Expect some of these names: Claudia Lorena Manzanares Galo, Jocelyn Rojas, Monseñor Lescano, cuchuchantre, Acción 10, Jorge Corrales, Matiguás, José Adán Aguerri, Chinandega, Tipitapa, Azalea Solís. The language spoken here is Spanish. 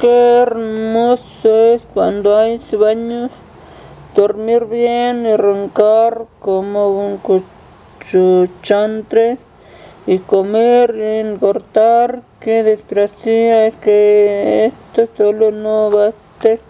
Qué hermoso es cuando hay sueños, dormir bien y roncar como un cuchuchantre y comer y engordar. Qué desgracia es que esto solo no baste.